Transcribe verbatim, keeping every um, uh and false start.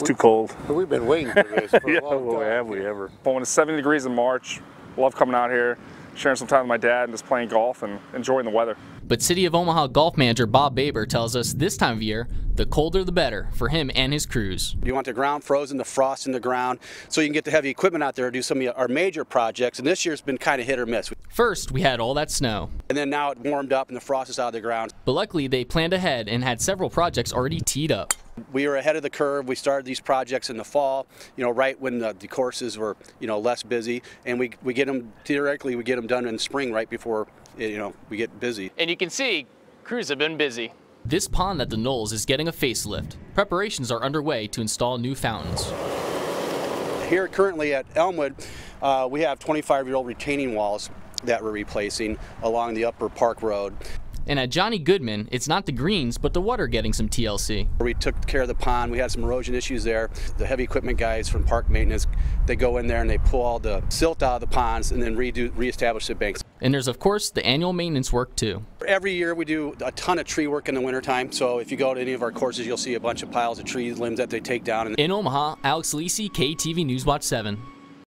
It's we, too cold. We've been waiting for this for yeah, a long time. Have we ever. But when it's seventy degrees in March, love coming out here, sharing some time with my dad and just playing golf and enjoying the weather. But City of Omaha golf manager Bob Baber tells us this time of year, the colder the better for him and his crews. You want the ground frozen, the frost in the ground, so you can get the heavy equipment out there to do some of our major projects, and this year's been kind of hit or miss. First, we had all that snow. And then now it warmed up and the frost is out of the ground. But luckily, they planned ahead and had several projects already teed up. We were ahead of the curve. We started these projects in the fall, you know, right when the, the courses were, you know, less busy, and we, we get them, theoretically, we get them done in spring right before, you know, we get busy. And you can see crews have been busy. This pond at the Knolls is getting a facelift. Preparations are underway to install new fountains. Here currently at Elmwood, uh, we have twenty-five-year-old retaining walls that we're replacing along the upper Park Road. And at Johnny Goodman, it's not the greens, but the water getting some T L C. We took care of the pond. We had some erosion issues there. The heavy equipment guys from park maintenance, they go in there and they pull all the silt out of the ponds and then redo, reestablish the banks. And there's, of course, the annual maintenance work, too. Every year we do a ton of tree work in the wintertime. So if you go to any of our courses, you'll see a bunch of piles of trees, limbs that they take down. In Omaha, Alex Alecci, K T V Newswatch seven.